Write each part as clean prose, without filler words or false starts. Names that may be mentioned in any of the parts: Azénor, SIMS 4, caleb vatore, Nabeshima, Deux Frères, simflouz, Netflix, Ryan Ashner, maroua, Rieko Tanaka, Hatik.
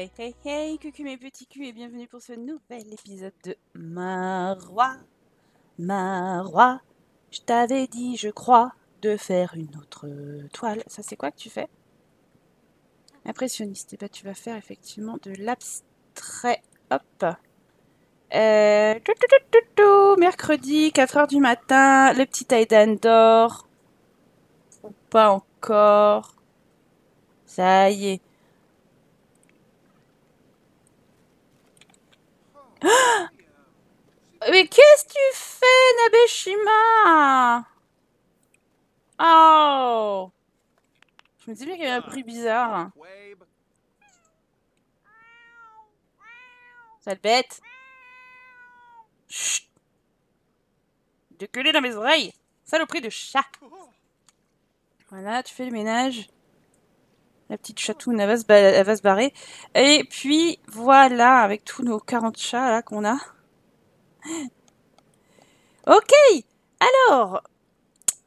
Hey hey hey, coucou mes petits culs et bienvenue pour ce nouvel épisode de Maroua. Maroua, je t'avais dit, je crois, de faire une autre toile. Ça c'est quoi que tu fais? Impressionniste. Et bah tu vas faire effectivement de l'abstrait. Hop. Mercredi, 4 h du matin, le petit Aidan dort. Ou pas encore. Ça y est. Ah mais qu'est-ce que tu fais, Nabeshima? Oh, je me disais bien qu'il y avait un bruit bizarre. Sale bête. Chut. De gueuler dans mes oreilles. Saloperie de chat. Voilà, tu fais le ménage. La petite chatoune, elle va se barrer. Et puis, voilà, avec tous nos 40 chats là qu'on a. Ok. Alors,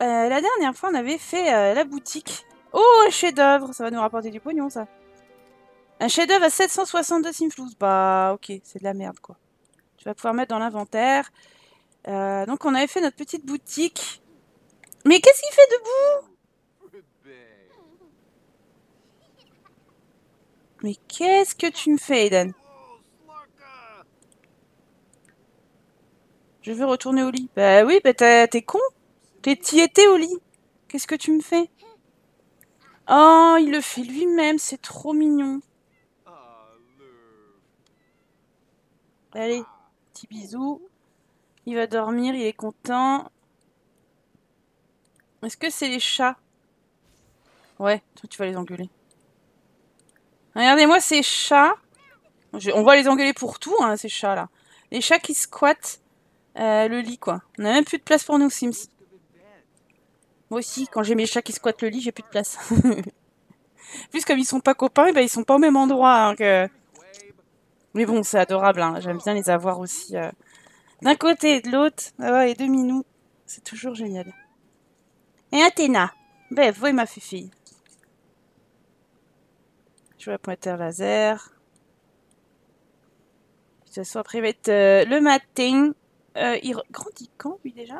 la dernière fois, on avait fait la boutique. Oh, un chef-d'œuvre. Ça va nous rapporter du pognon, ça. Un chef-d'œuvre à 762 simflouz. Bah, ok, c'est de la merde, quoi. Tu vas pouvoir mettre dans l'inventaire. Donc, on avait fait notre petite boutique. Mais qu'est-ce qu'il fait debout? Mais qu'est-ce que tu me fais, Aidan? Je veux retourner au lit. Bah oui, bah t'es con. T'y étais au lit. Qu'est-ce que tu me fais? Oh, il le fait lui-même, c'est trop mignon. Allez, petit bisou. Il va dormir, il est content. Est-ce que c'est les chats? Ouais, toi tu vas les engueuler. Regardez-moi ces chats. On va les engueuler pour tout, hein, ces chats-là. Les chats qui squattent le lit, quoi. On n'a même plus de place pour nous, Sims. Moi aussi, quand j'ai mes chats qui squattent le lit, j'ai plus de place. En plus, comme ils sont pas copains, eh ben, ils sont pas au même endroit. Hein, que... Mais bon, c'est adorable. Hein. J'aime bien les avoir aussi d'un côté et de l'autre. Ah, les deux minous. C'est toujours génial. Et Athéna. Ben, voyez ma fille. Je vois pointeur laser. De toute façon, après, il va être le matin. Il grandit quand, lui, déjà?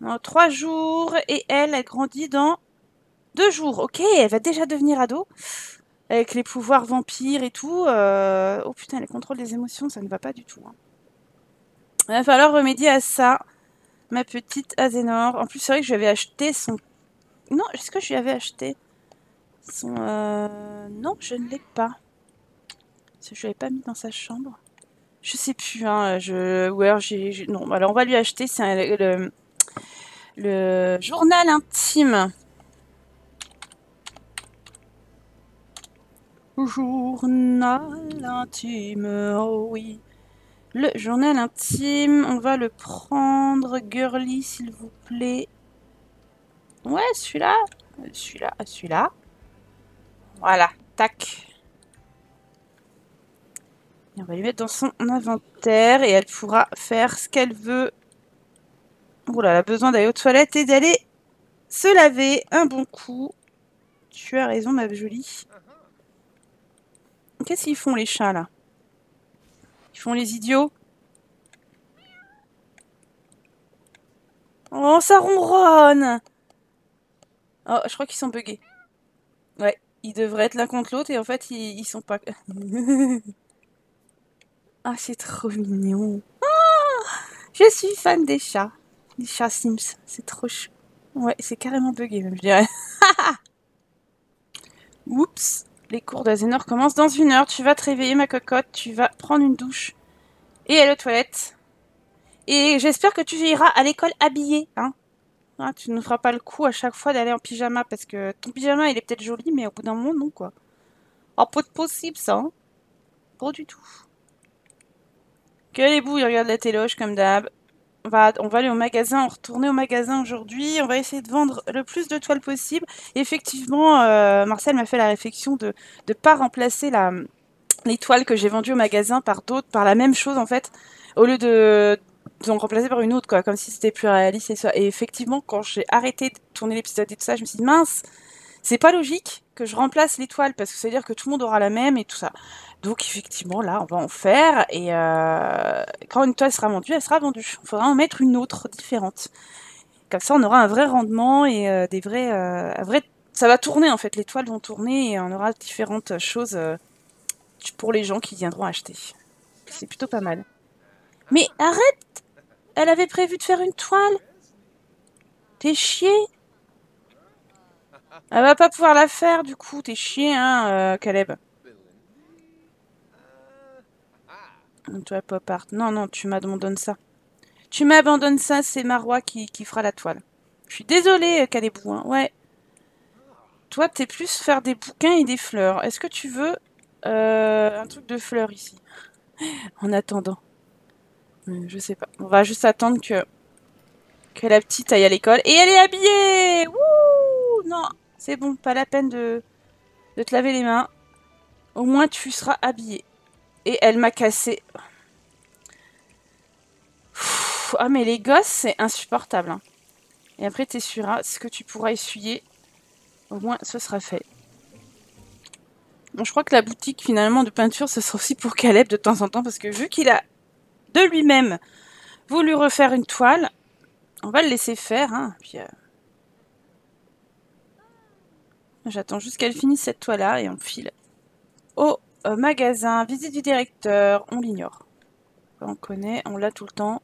Dans 3 jours. Et elle, elle grandit dans 2 jours. Ok, elle va déjà devenir ado. Avec les pouvoirs vampires et tout. Oh putain, le contrôle des émotions, ça ne va pas du tout. Hein. Il va falloir remédier à ça. Ma petite Azénor. En plus, c'est vrai que je lui avais acheté son... Non, est-ce que je lui avais acheté son... Non, je ne l'ai pas. Parce que je ne l'avais pas mis dans sa chambre. Je sais plus. Hein, non, alors on va lui acheter. C'est le journal intime. Journal intime, oh oui. Le journal intime, on va le prendre. Girly, s'il vous plaît. Ouais, celui-là. Celui-là, celui-là. Voilà, tac. Et on va lui mettre dans son inventaire et elle pourra faire ce qu'elle veut. Oh là, elle a besoin d'aller aux toilettes et d'aller se laver un bon coup. Tu as raison, ma jolie. Qu'est-ce qu'ils font, les chats, là? Ils font les idiots. Oh, ça ronronne! Oh, je crois qu'ils sont buggés. Ouais. Ils devraient être l'un contre l'autre et en fait ils sont pas. Ah, c'est trop mignon. Ah, je suis fan des chats. Des chats Sims. C'est trop chou. Ouais, c'est carrément bugué même, je dirais. Oups. Les cours d'Azénor commencent dans 1 heure. Tu vas te réveiller, ma cocotte. Tu vas prendre une douche et aller aux toilettes. Et j'espère que tu iras à l'école habillée, hein. Ah, tu ne feras pas le coup à chaque fois d'aller en pyjama parce que ton pyjama il est peut-être joli mais au bout d'un moment non quoi. Oh, pas de possible ça, hein. Pas du tout. Que les bouilles, regarde la téloche comme d'hab. On va aller au magasin, on retourne au magasin aujourd'hui. On va essayer de vendre le plus de toiles possible. Et effectivement, Marcel m'a fait la réflexion de ne pas remplacer les toiles que j'ai vendues au magasin par d'autres, par la même chose en fait, au lieu de... Donc remplacé par une autre, quoi, comme si c'était plus réaliste et ça. Et effectivement, quand j'ai arrêté de tourner l'épisode et tout ça, je me suis dit, mince, C'est pas logique que je remplace l'étoile parce que ça veut dire que tout le monde aura la même et tout ça. Donc effectivement là on va en faire et quand une toile sera vendue, elle sera vendue. Il faudra en mettre une autre différente. Comme ça on aura un vrai rendement et des vrais, ça va tourner en fait, les toiles vont tourner et on aura différentes choses pour les gens qui viendront acheter. C'est plutôt pas mal. Mais arrête! Elle avait prévu de faire une toile! T'es chier! Elle va pas pouvoir la faire du coup, t'es chier hein, Caleb. Toi, pop art. Non, non, tu m'abandonnes ça. Tu m'abandonnes ça, c'est Maroua qui fera la toile. Je suis désolée, Calebou, hein. Ouais. Toi, t'es plus faire des bouquins et des fleurs. Est-ce que tu veux un truc de fleurs ici? En attendant. Je sais pas. On va juste attendre que la petite aille à l'école. Et elle est habillée! Wouh! Non, c'est bon, pas la peine de te laver les mains. Au moins, tu seras habillée. Et elle m'a cassé. Pff, ah mais les gosses, c'est insupportable. Hein. Et après, t'es sûr, hein, ce que tu pourras essuyer. Au moins, ce sera fait. Bon, je crois que la boutique, finalement, de peinture, ce sera aussi pour Caleb de temps en temps. Parce que vu qu'il a, de lui-même, voulu refaire une toile, on va le laisser faire. Hein, puis, j'attends juste qu'elle finisse cette toile-là et on file. Oh! Magasin, visite du directeur, on l'ignore. On connaît, on l'a tout le temps.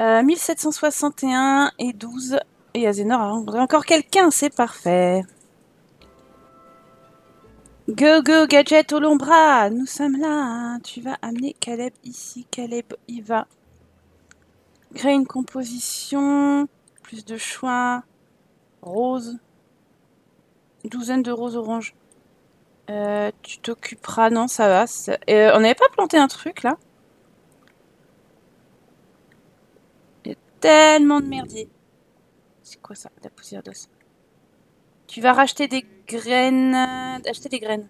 1761 et 12. Et Azénor a rencontré encore quelqu'un, c'est parfait. Go go gadget au Lombra, nous sommes là. Tu vas amener Caleb ici, Caleb y va. Créer une composition, plus de choix. Rose, douzaine de roses oranges. Tu t'occuperas... Non, ça va. On n'avait pas planté un truc, là? Il y a tellement de merdier. C'est quoi, ça? La poussière d'os. Tu vas racheter des graines... Acheter des graines.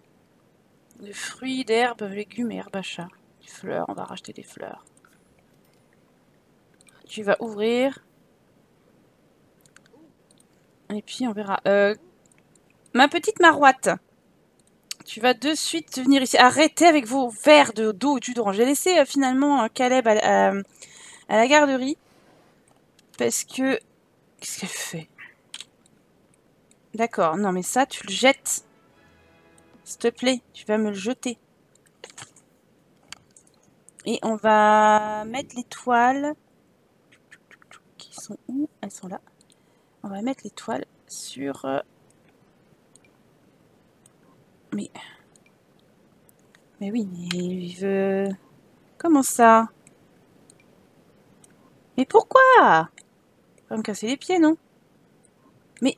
De fruits, d'herbes, légumes et herbes à chat. Des fleurs, on va racheter des fleurs. Tu vas ouvrir. Et puis, on verra. Ma petite marouate. Tu vas de suite venir ici. Arrêtez avec vos verres d'eau ou jus d'orange. J'ai laissé finalement Caleb à la garderie. Parce que... Qu'est-ce qu'elle fait? D'accord. Non mais ça, tu le jettes. S'il te plaît, tu vas me le jeter. Et on va mettre les toiles. Qui sont où? Elles sont là. On va mettre les toiles sur... Mais oui, mais il veut... Comment ça? Mais pourquoi? Il va me casser les pieds, non? Mais...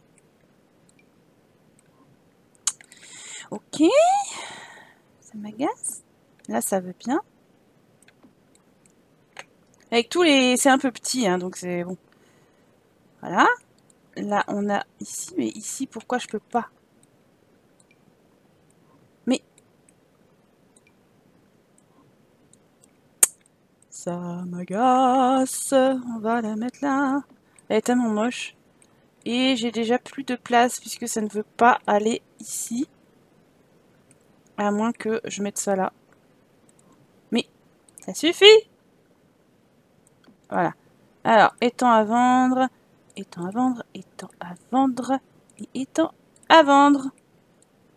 Ok. Ça m'agace. Là, ça veut bien. Avec tous les... C'est un peu petit, hein, donc c'est bon. Voilà. Là, on a ici, mais ici, pourquoi je peux pas? Ça m'agace. On va la mettre là. Elle est tellement moche. Et j'ai déjà plus de place puisque ça ne veut pas aller ici. À moins que je mette ça là. Mais ça suffit. Voilà. Alors, étant à vendre. Étant à vendre. Étant à vendre. Et étant à vendre.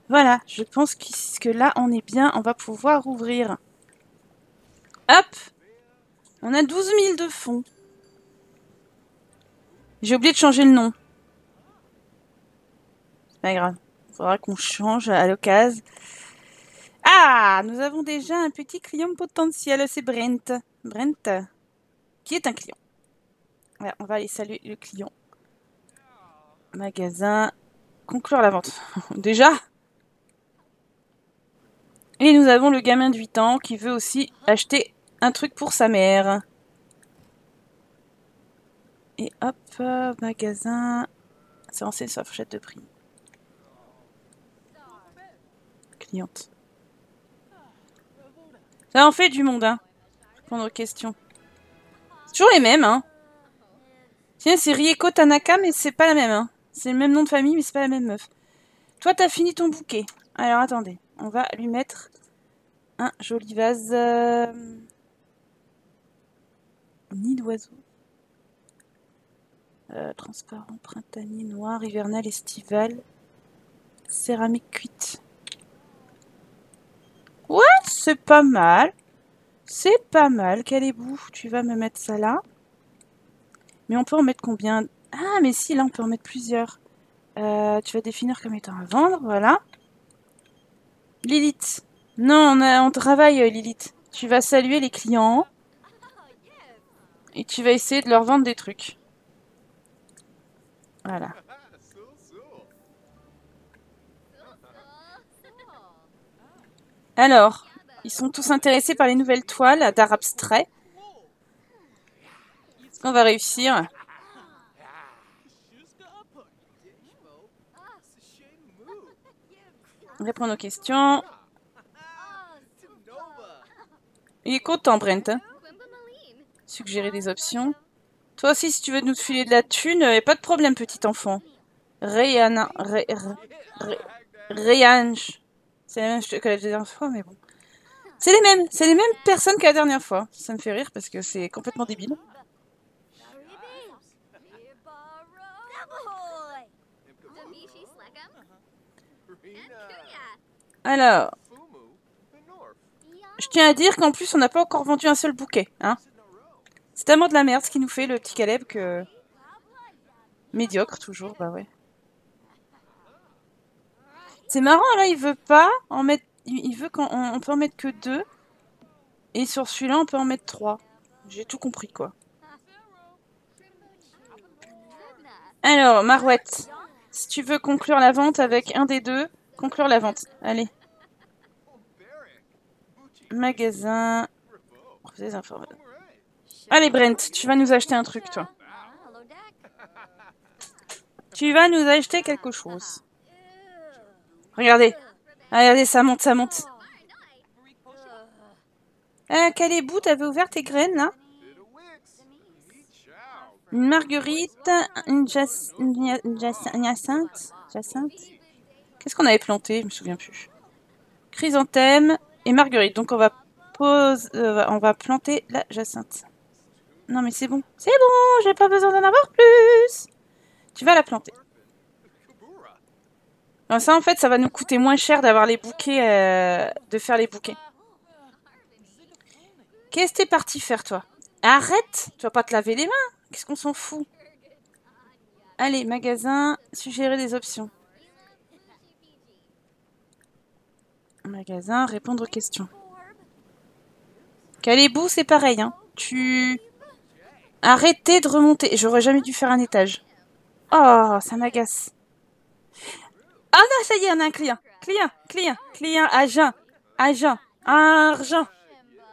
Voilà. Je pense que là, on est bien. On va pouvoir ouvrir. Hop! On a 12 000 de fonds. J'ai oublié de changer le nom. C'est pas grave. Il faudra qu'on change à l'occasion. Ah! Nous avons déjà un petit client potentiel. C'est Brent. Brent. Qui est un client. Alors, on va aller saluer le client. Magasin. Conclure la vente. Déjà? Et nous avons le gamin de 8 ans qui veut aussi acheter... Un truc pour sa mère. Et hop, magasin. C'est lancé sur la fourchette de prix. Cliente. Ça en fait du monde, hein. Répondre aux questions. C'est toujours les mêmes, hein. Tiens, c'est Rieko Tanaka, mais c'est pas la même, hein. C'est le même nom de famille, mais c'est pas la même meuf. Toi, t'as fini ton bouquet. Alors, attendez. On va lui mettre un joli vase. Nid d'oiseau. Transparent, printanier, noir, hivernal, estival. Céramique cuite. Ouais, c'est pas mal. C'est pas mal. Quel est beau. Tu vas me mettre ça là. Mais on peut en mettre combien? Ah, mais si, là, on peut en mettre plusieurs. Tu vas définir comme étant à vendre, voilà. Lilith. Non, on travaille, Lilith. Tu vas saluer les clients. Et tu vas essayer de leur vendre des trucs. Voilà. Alors, ils sont tous intéressés par les nouvelles toiles d'art abstrait. Est-ce qu'on va réussir? Répondre aux questions. Il est content, Brent. Hein. Suggérer des options. Toi aussi, si tu veux nous filer de la thune, pas de problème, petit enfant. Ryan. Ryan. C'est la même chose que la dernière fois, mais bon. C'est les mêmes. C'est les mêmes personnes que la dernière fois. Ça me fait rire parce que c'est complètement débile. Alors, je tiens à dire qu'en plus, on n'a pas encore vendu un seul bouquet. Hein. C'est tellement de la merde ce qui nous fait le petit Caleb que... Médiocre toujours, bah ouais. C'est marrant, là, il veut pas en mettre... Il veut qu'on peut en mettre que 2. Et sur celui-là, on peut en mettre 3. J'ai tout compris, quoi. Alors, Marouette, si tu veux conclure la vente avec un des deux... Conclure la vente. Allez. Magasin. Allez, Brent, tu vas nous acheter un truc, toi. Tu vas nous acheter quelque chose. Regardez. Regardez, ça monte, ça monte. Calébou, t'avais ouvert tes graines, là? Une marguerite, une jacinthe. Qu'est-ce qu'on avait planté? Je me souviens plus. Chrysanthème et marguerite. Donc on va planter la jacinthe. Non mais c'est bon. C'est bon, j'ai pas besoin d'en avoir plus. Tu vas la planter. Non, ça en fait, ça va nous coûter moins cher d'avoir les bouquets, de faire les bouquets. Qu'est-ce que t'es parti faire toi? Arrête, tu vas pas te laver les mains. Qu'est-ce qu'on s'en fout? Allez, magasin, suggérer des options. Magasin, répondre aux questions. Calébou, c'est pareil. Hein. Tu... Arrêtez de remonter. J'aurais jamais dû faire un étage. Oh, ça m'agace. Ah oh non, ça y est, on a un client. Client, agent.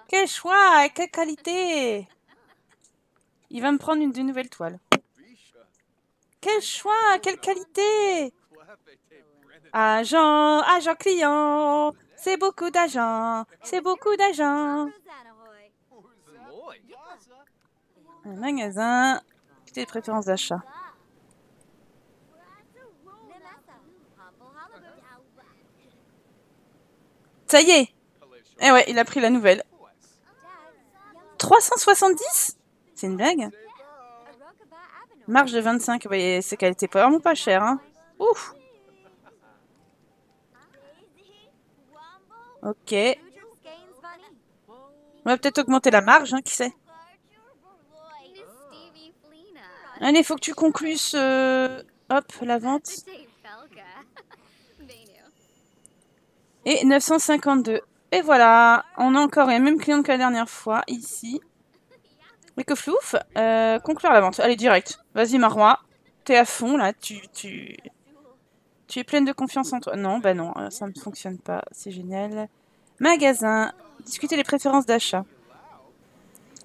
Quel choix, et quelle qualité. Il va me prendre une de nouvelles toiles. Quel choix, quelle qualité. Agent, client, c'est beaucoup d'agents. Un magasin, des préférences d'achat. Ça y est. Eh ouais, il a pris la nouvelle. 370 ? C'est une blague ? Marge de 25, ouais, c'est qu'elle était vraiment pas chère. Hein. Ouf. Ok. On va peut-être augmenter la marge, hein, qui sait. Allez, faut que tu conclues ce... Hop, la vente. Et 952. Et voilà, on a encore les mêmes clients que la dernière fois, ici. Mais que flouf, conclure la vente. Allez, direct. Vas-y, Maroua. T'es à fond, là, tu es pleine de confiance en toi. Non, bah non, ça ne fonctionne pas. C'est génial. Magasin. Discuter les préférences d'achat.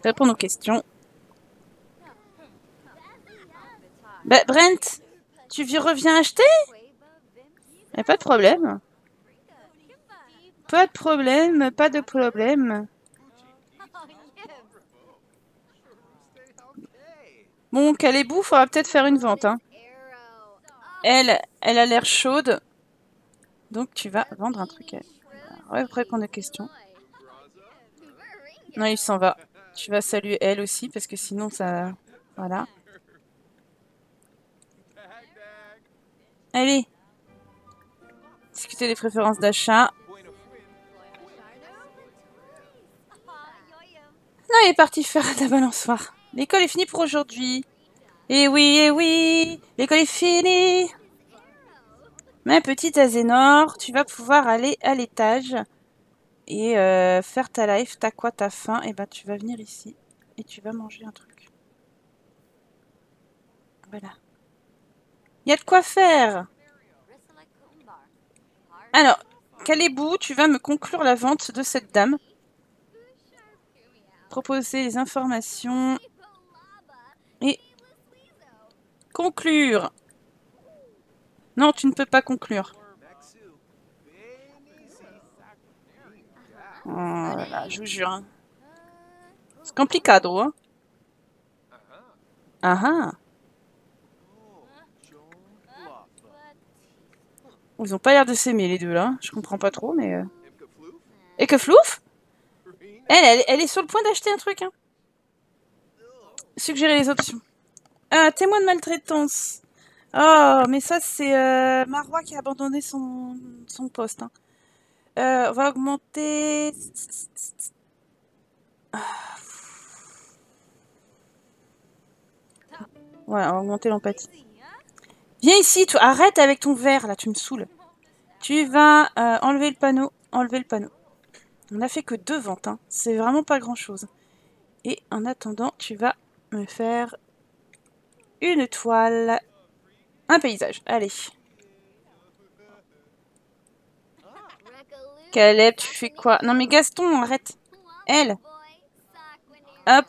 Répondre aux questions. Bah, Brent, tu reviens acheter? Mais pas de problème. Pas de problème. Bon, Calébou, faudra peut-être faire une vente, hein. Elle a l'air chaude. Donc tu vas vendre un truc. Répondre aux questions. Non, il s'en va. Tu vas saluer elle aussi parce que sinon ça... Voilà. Allez. Discuter des préférences d'achat. Non, il est parti faire la balançoire. L'école est finie pour aujourd'hui. Eh oui, eh oui. L'école est finie. Ma petite Azénor, tu vas pouvoir aller à l'étage et faire ta life. T'as quoi, t'as faim? Et ben tu vas venir ici et tu vas manger un truc. Voilà. Il y a de quoi faire. Alors, Kalebou, tu vas me conclure la vente de cette dame. Proposer les informations et conclure. Non, tu ne peux pas conclure. Oh là là, je vous jure. Hein. C'est complicado, hein. Ah ah. Ils n'ont pas l'air de s'aimer, les deux, là. Je comprends pas trop, mais... Et que flouf? Elle est sur le point d'acheter un truc, hein. Suggérer les options. Ah, témoin de maltraitance. Oh, mais ça, c'est Maroua qui a abandonné son poste. Hein. On va augmenter... Voilà, on va augmenter l'empathie. Viens ici, toi. Arrête avec ton verre, là, tu me saoules. Tu vas enlever le panneau. Enlever le panneau. On n'a fait que 2 ventes, hein. C'est vraiment pas grand-chose. Et en attendant, tu vas me faire une toile... Un paysage, allez. Caleb, tu fais quoi? Non mais Gaston, arrête. Elle. Hop.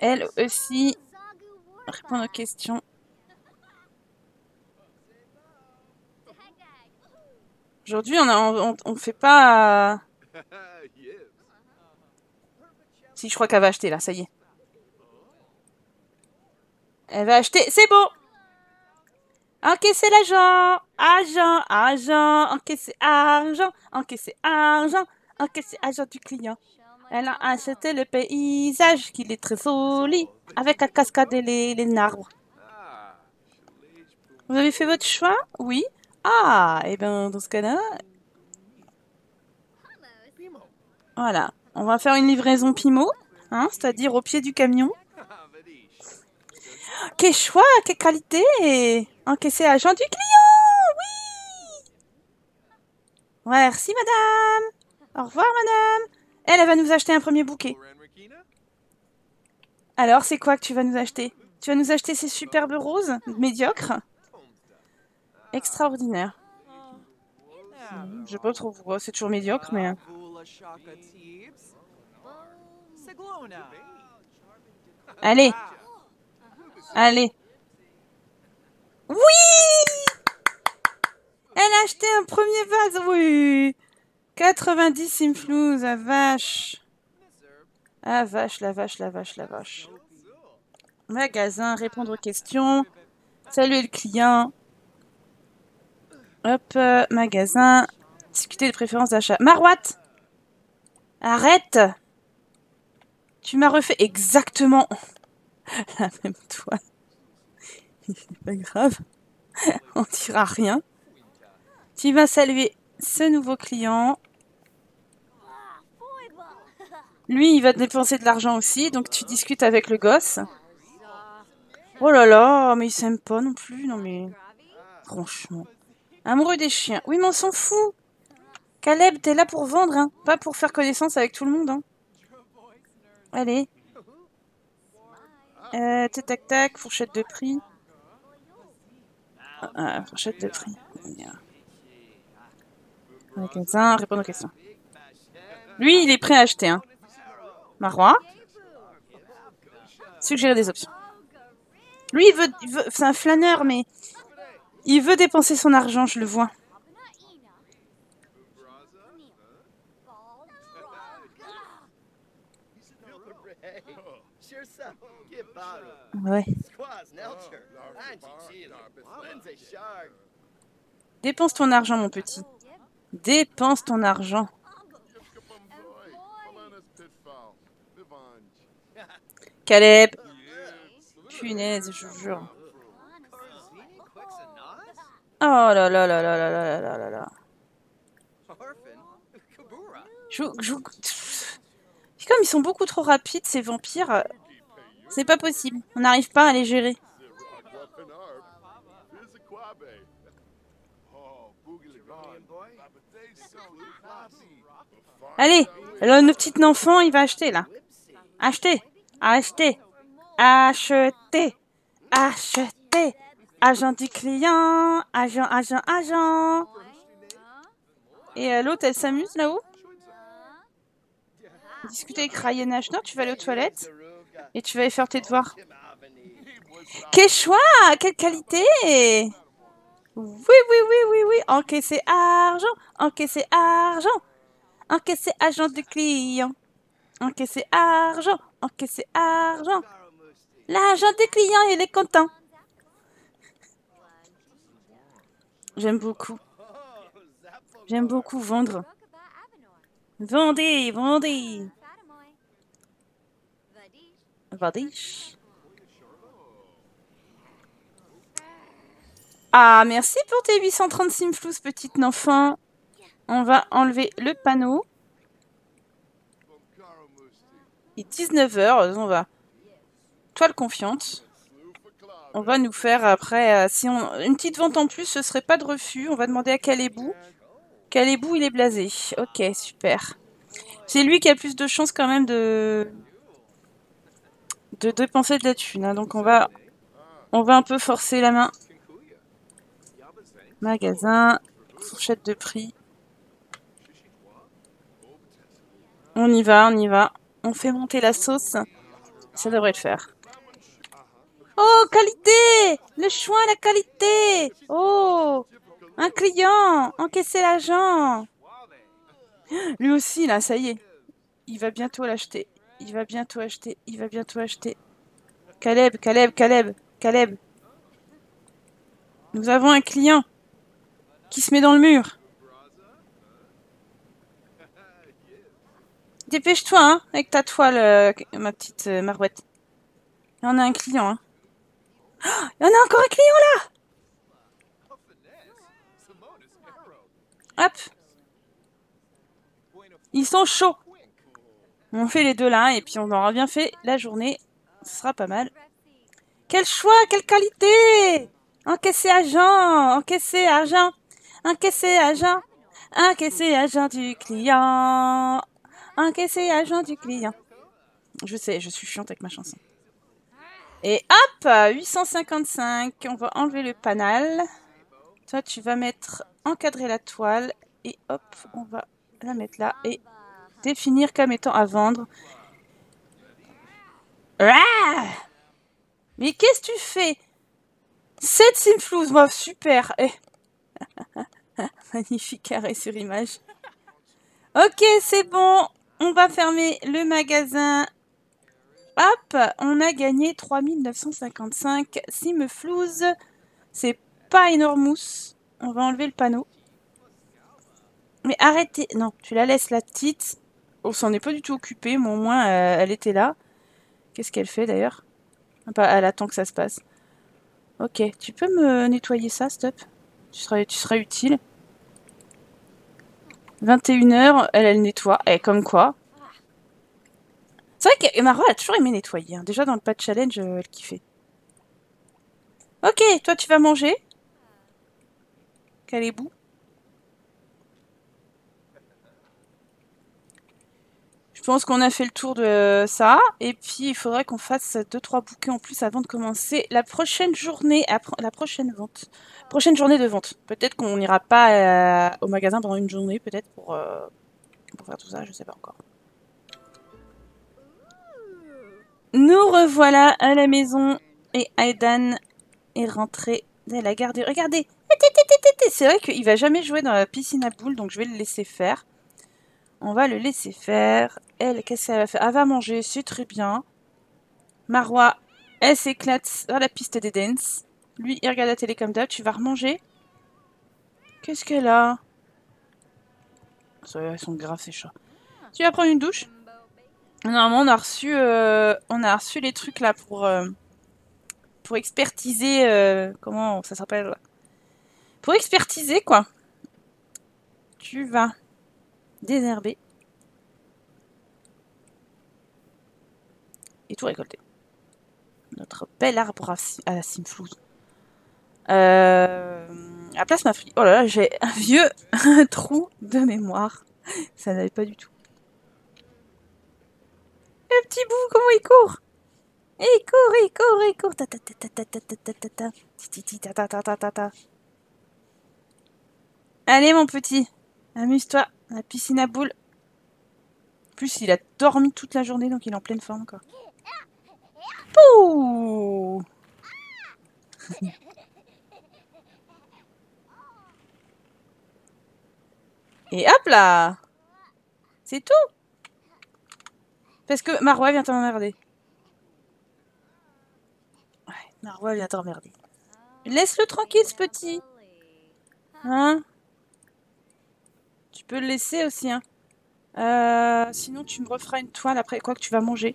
Elle aussi. Répondre aux questions. Aujourd'hui, on fait pas... Si, je crois qu'elle va acheter là, ça y est. Elle va acheter. C'est bon. Encaisser l'argent. Argent, argent. Encaisser argent. Encaisser argent. Encaisser argent du client. Elle a acheté le paysage qu'il est très joli. Avec la cascade et les arbres. Vous avez fait votre choix? Oui. Ah, et bien dans ce cas-là... Voilà. On va faire une livraison Pimo. Hein, c'est-à-dire au pied du camion. Quel choix, quelle qualité! Encaisser agent du client! Oui! Merci madame! Au revoir madame! Elle, elle va nous acheter un premier bouquet. Alors, c'est quoi que tu vas nous acheter? Tu vas nous acheter ces superbes roses, médiocres? Extraordinaire. Je sais pas trop, c'est toujours médiocre, mais... Allez! Allez. Oui! Elle a acheté un premier vase, oui! 90 simflous, la vache! Ah vache, la vache, la vache, la vache. Magasin, répondre aux questions. Saluer le client. Hop, magasin. Discuter des préférences d'achat. Marouate! Arrête! Tu m'as refait exactement... La même toile. C'est pas grave. On dira rien. Tu vas saluer ce nouveau client. Lui, il va dépenser de l'argent aussi, donc tu discutes avec le gosse. Oh là là, mais il s'aime pas non plus. Non mais... Franchement. Amoureux des chiens. Oui, mais on s'en fout. Caleb, t'es là pour vendre, hein. Pas pour faire connaissance avec tout le monde, hein. Allez. Tac tac, fourchette de prix. Ah, fourchette de prix. Magasin, répondre aux questions. Lui, il est prêt à acheter. Hein. Maroua. Suggérer des options. Lui, il veut c'est un flâneur, mais il veut dépenser son argent, je le vois. Ouais. Dépense ton argent, mon petit. Dépense ton argent. Caleb. Punaise, je jure. Oh là là là là là là là là là. Comme ils sont beaucoup trop rapides, ces vampires, c'est pas possible. On n'arrive pas à les gérer. Allez, le petit enfant, il va acheter, là. Acheter, acheter, acheter, acheter. Agent du client, agent, agent, agent. Et l'autre, elle s'amuse, là-haut. Discuter avec Ryan Ashner, tu vas aller aux toilettes et tu vas aller faire tes devoirs. Quel choix, quelle qualité. Oui, oui, oui, oui, oui. Encaisser argent, encaisser argent, encaisser agent du client, encaisser argent, encaisser argent. L'agent du client, il est content. J'aime beaucoup. J'aime beaucoup vendre. Vendez, vendez. Vendez. Ah, merci pour tes 836 flous, petite enfant. On va enlever le panneau. Il est 19 h, on va... Toile confiante. On va nous faire après... si on... Une petite vente en plus, ce serait pas de refus. On va demander à Calébou. Calébou, il est blasé. Ok, super. C'est lui qui a le plus de chances quand même de dépenser de la thune. Hein. Donc on va un peu forcer la main. Magasin, fourchette de prix. On y va, on y va. On fait monter la sauce. Ça devrait le faire. Oh, qualité! Le choix, la qualité! Oh! Un client! Encaisser l'agent! Lui aussi, là, ça y est. Il va bientôt l'acheter. Il va bientôt acheter. Il va bientôt acheter. Caleb, Caleb, Caleb, Caleb. Nous avons un client qui se met dans le mur. Dépêche-toi, hein, avec ta toile, ma petite marouette. Et on a un client, hein. Oh, il y en a encore un client, là! Hop! Ils sont chauds! On fait les deux là et puis on aura bien fait la journée. Ce sera pas mal. Quel choix! Quelle qualité! Encaisser agent! Encaisser agent! Encaisser agent! Encaisser agent du client! Encaisser agent du client! Je sais, je suis chiante avec ma chanson. Et hop! 855! On va enlever le panel. Toi, tu vas mettre... encadrer la toile et hop, on va la mettre là et définir comme étant à vendre. Ah, mais qu'est-ce que tu fais? 7 simflouz, moi, super. Eh. Magnifique carré sur image. Ok, c'est bon, on va fermer le magasin. Hop, on a gagné 3955 simflouz. C'est pas énormous. On va enlever le panneau. Mais arrêtez. Non, tu la laisses, la petite. On s'en est pas du tout occupé, mais au moins, elle était là. Qu'est-ce qu'elle fait, d'ailleurs? Elle attend que ça se passe. Ok, tu peux me nettoyer ça, stop? Tu serais utile. 21 h, elle nettoie. Eh, comme quoi. C'est vrai que Maroua, elle a toujours aimé nettoyer. Hein. Déjà, dans le pas de challenge, elle kiffait. Ok, toi, tu vas manger. Calébou. Je pense qu'on a fait le tour de ça. Et puis, il faudrait qu'on fasse 2-3 bouquets en plus avant de commencer la prochaine journée, la prochaine vente. Prochaine journée de vente. Peut-être qu'on n'ira pas au magasin pendant une journée, peut-être pour faire tout ça, je sais pas encore. Nous revoilà à la maison et Aidan est rentré de la garde. Regardez! C'est vrai qu'il va jamais jouer dans la piscine à boules, donc je vais le laisser faire. On va le laisser faire. Elle, qu'est-ce qu'elle va faire? Elle va manger, c'est très bien. Maroua, elle s'éclate sur la piste des danses. Lui, il regarde la télé comme d'hab. Tu vas remanger. Qu'est-ce qu'elle a? Ils sont graves ces chats. Tu vas prendre une douche? Normalement on a reçu les trucs là pour expertiser comment ça s'appelle? Pour expertiser quoi. Tu vas désherber et tout récolter. Notre bel arbre à la simflouz. À place ma fille. Oh là là, j'ai un vieux trou de mémoire. Ça n'allait pas du tout. Le petit bout, comment il court? Il court, il court, il court. Ta ta ta ta ta ta ta ta ta. Ti ti ta ta ta ta ta ta. Allez mon petit, amuse-toi. La piscine à boules. En plus, il a dormi toute la journée, donc il est en pleine forme encore. Pouh. Et hop là! C'est tout! Parce que Maroua vient t'emmerder. Ouais, Maroua vient t'emmerder. Laisse-le tranquille, ce petit! Hein? Tu peux le laisser aussi, hein. Sinon, tu me referas une toile après quoi que tu vas manger.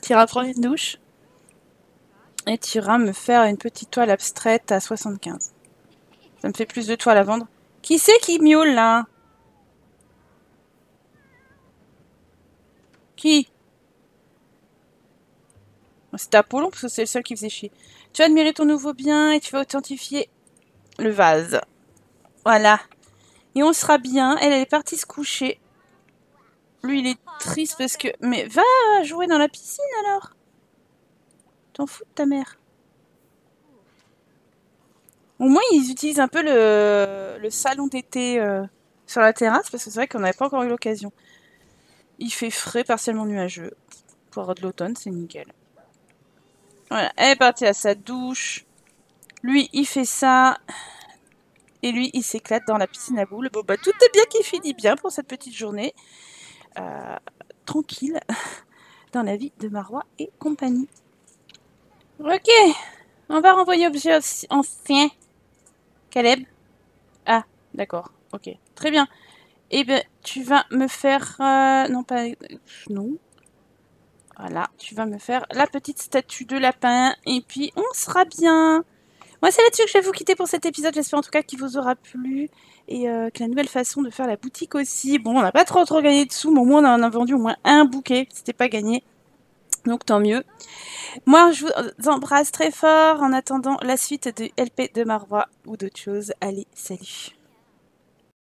Tu iras prendre une douche. Et tu iras me faire une petite toile abstraite à 75. Ça me fait plus de toiles à vendre. Qui c'est qui miaule là? Qui? C'était Apollon parce que c'est le seul qui faisait chier. Tu vas admirer ton nouveau bien et tu vas authentifier le vase. Voilà. Et on sera bien. Elle, elle est partie se coucher. Lui, il est triste parce que... Mais va jouer dans la piscine alors. T'en fous de ta mère. Au moins, ils utilisent un peu le salon d'été sur la terrasse, parce que c'est vrai qu'on n'avait pas encore eu l'occasion. Il fait frais, partiellement nuageux. Pour avoir de l'automne, c'est nickel. Voilà, elle est partie à sa douche. Lui, il fait ça. Et lui, il s'éclate dans la piscine à boules. Bon, bah, tout est bien qui finit bien pour cette petite journée. Tranquille, dans la vie de Maroua et compagnie. Ok, on va renvoyer objet ancien. Caleb. Ah, d'accord. Ok, très bien. Eh bien, tu vas me faire... non, pas... Non. Voilà, tu vas me faire la petite statue de lapin. Et puis, on sera bien. Moi, c'est là-dessus que je vais vous quitter pour cet épisode. J'espère en tout cas qu'il vous aura plu. Et que la nouvelle façon de faire la boutique aussi. Bon, on n'a pas trop gagné de sous, mais au moins, on en a vendu au moins un bouquet. C'était pas gagné. Donc tant mieux. Moi, je vous embrasse très fort en attendant la suite du LP de Maroua ou d'autres choses. Allez, salut!